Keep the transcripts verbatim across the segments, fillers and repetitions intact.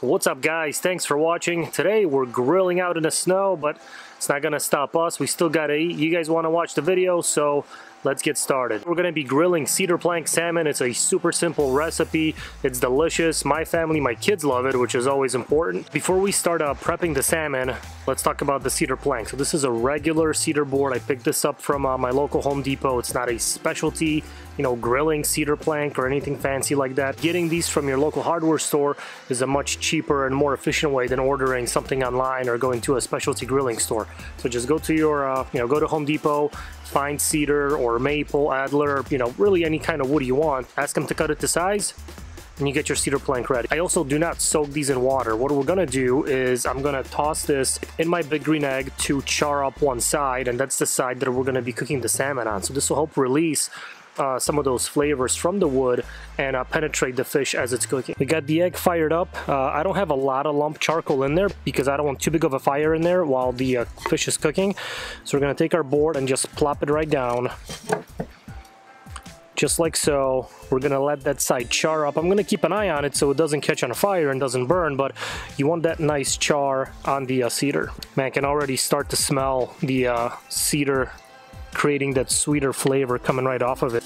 What's up, guys? Thanks for watching. Today we're grilling out in the snow, but it's not gonna stop us. We still gotta eat. You guys want to watch the video, so let's get started. We're gonna be grilling cedar plank salmon. It's a super simple recipe. It's delicious. My family, my kids love it, which is always important. Before we start uh, prepping the salmon, let's talk about the cedar plank. So this is a regular cedar board. I picked this up from uh, my local Home Depot. It's not a specialty, you know, grilling cedar plank or anything fancy like that. Getting these from your local hardware store is a much cheaper and more efficient way than ordering something online or going to a specialty grilling store. So just go to your, uh, you know, go to Home Depot, find cedar or maple, Adler, you know, really any kind of wood you want. Ask them to cut it to size, and you get your cedar plank ready. I also do not soak these in water. What we're gonna do is I'm gonna toss this in my Big Green Egg to char up one side, and that's the side that we're gonna be cooking the salmon on. So this will help release Uh, some of those flavors from the wood and uh, penetrate the fish as it's cooking. We got the egg fired up. Uh, I don't have a lot of lump charcoal in there because I don't want too big of a fire in there while the uh, fish is cooking. So we're gonna take our board and just plop it right down. Just like so. We're gonna let that side char up. I'm gonna keep an eye on it so it doesn't catch on fire and doesn't burn, but you want that nice char on the uh, cedar. Man, I can already start to smell the uh, cedar creating that sweeter flavor coming right off of it.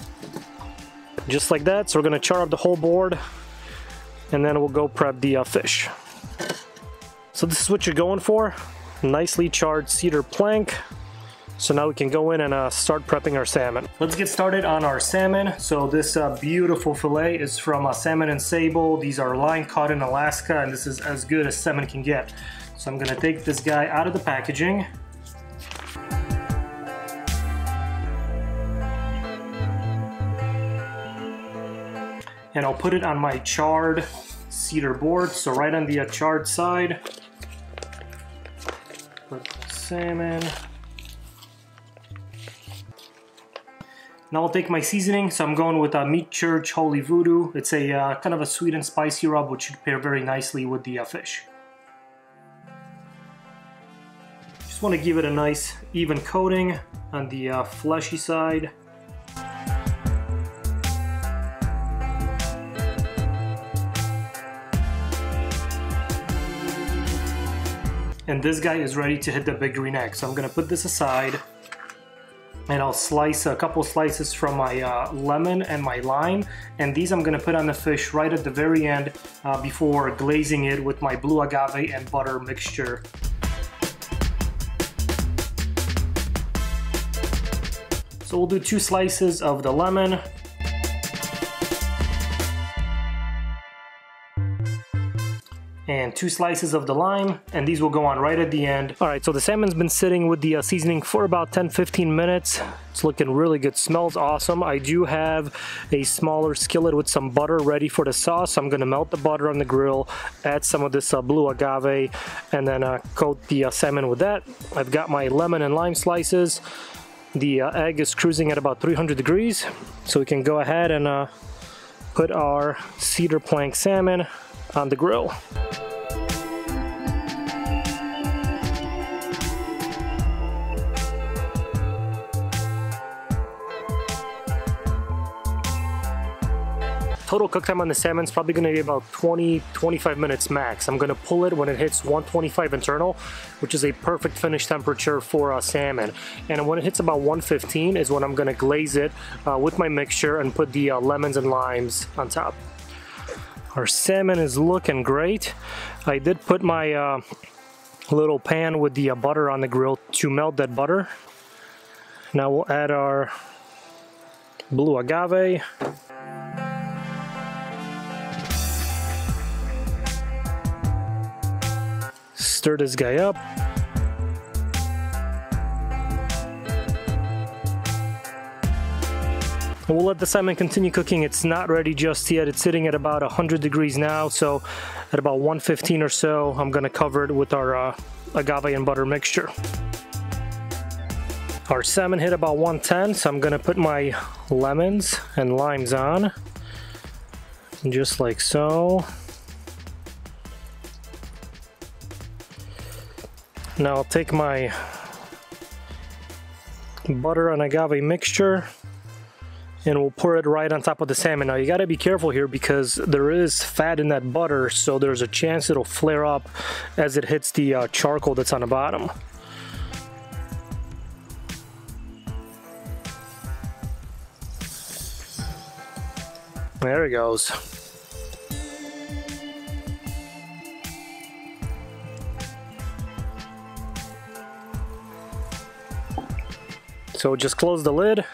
Just like that. So we're gonna char up the whole board and then we'll go prep the uh, fish. So this is what you're going for. Nicely charred cedar plank. So now we can go in and uh, start prepping our salmon. Let's get started on our salmon. So this uh, beautiful fillet is from uh, Salmon and Sable. These are line caught in Alaska, and this is as good as salmon can get. So I'm gonna take this guy out of the packaging. And I'll put it on my charred cedar board, so right on the uh, charred side. Put the salmon. Now I'll take my seasoning, so I'm going with uh, Meat Church Holy Voodoo. It's a uh, kind of a sweet and spicy rub, which should pair very nicely with the uh, fish. Just want to give it a nice even coating on the uh, fleshy side. And this guy is ready to hit the Big Green Egg. So I'm gonna put this aside and I'll slice a couple slices from my uh, lemon and my lime. And these I'm gonna put on the fish right at the very end uh, before glazing it with my blue agave and butter mixture. So we'll do two slices of the lemon. And two slices of the lime, and these will go on right at the end. All right, so the salmon's been sitting with the uh, seasoning for about ten fifteen minutes. It's looking really good, smells awesome. I do have a smaller skillet with some butter ready for the sauce. I'm gonna melt the butter on the grill, add some of this uh, blue agave, and then uh, coat the uh, salmon with that. I've got my lemon and lime slices. The uh, egg is cruising at about three hundred degrees, so we can go ahead and uh, put our cedar plank salmon on the grill. Total cook time on the salmon is probably going to be about twenty to twenty-five minutes max. I'm going to pull it when it hits one twenty-five internal, which is a perfect finish temperature for uh, salmon. And when it hits about one fifteen is when I'm going to glaze it uh, with my mixture and put the uh, lemons and limes on top. Our salmon is looking great. I did put my uh, little pan with the uh, butter on the grill to melt that butter. Now we'll add our blue agave. Stir this guy up. And we'll let the salmon continue cooking. It's not ready just yet. It's sitting at about one hundred degrees now, so at about one fifteen or so, I'm gonna cover it with our uh, agave and butter mixture. Our salmon hit about one ten, so I'm gonna put my lemons and limes on, just like so. Now I'll take my butter and agave mixture and we'll pour it right on top of the salmon. Now you gotta be careful here because there is fat in that butter, so there's a chance it'll flare up as it hits the uh, charcoal that's on the bottom. There it goes. So just close the lid,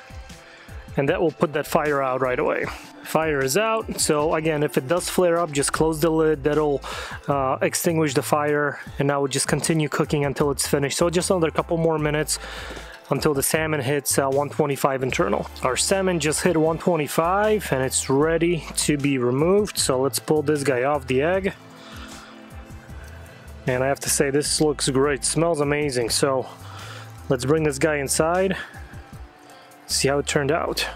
and that will put that fire out right away. Fire is out, so again, if it does flare up, just close the lid. That'll uh, extinguish the fire, and now we'll just continue cooking until it's finished. So just another couple more minutes until the salmon hits uh, one twenty-five internal. Our salmon just hit one twenty-five, and it's ready to be removed. So let's pull this guy off the egg. And I have to say, this looks great, smells amazing. So let's bring this guy inside. See how it turned out.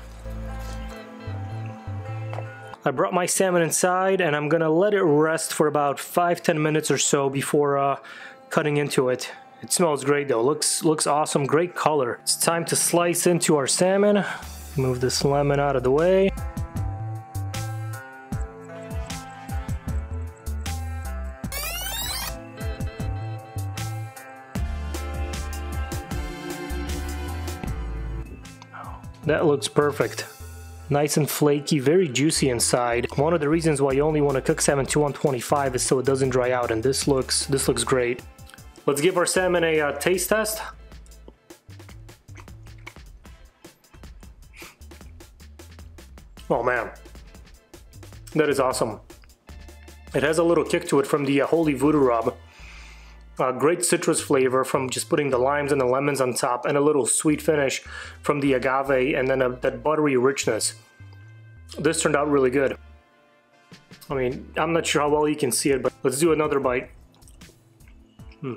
I brought my salmon inside, and I'm gonna let it rest for about five to ten minutes or so before uh, cutting into it. It smells great though, looks, looks awesome, great color. It's time to slice into our salmon. Move this lemon out of the way. That looks perfect. Nice and flaky, very juicy inside. One of the reasons why you only want to cook salmon to one twenty-five is so it doesn't dry out, and this looks this looks great. Let's give our salmon a uh, taste test. Oh man, that is awesome. It has a little kick to it from the uh, Holy Voodoo rub. Uh, great citrus flavor from just putting the limes and the lemons on top, and a little sweet finish from the agave, and then a, that buttery richness. This turned out really good. I mean, I'm not sure how well you can see it, but let's do another bite. Hmm.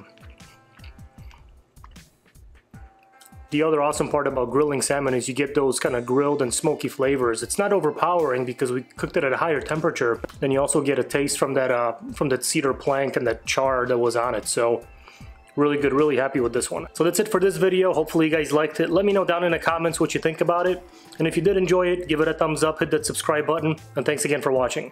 The other awesome part about grilling salmon is you get those kind of grilled and smoky flavors. It's not overpowering because we cooked it at a higher temperature. Then you also get a taste from that uh, from that cedar plank and that char that was on it. So really good, really happy with this one. So that's it for this video. Hopefully you guys liked it. Let me know down in the comments what you think about it. And if you did enjoy it, give it a thumbs up, hit that subscribe button. And thanks again for watching.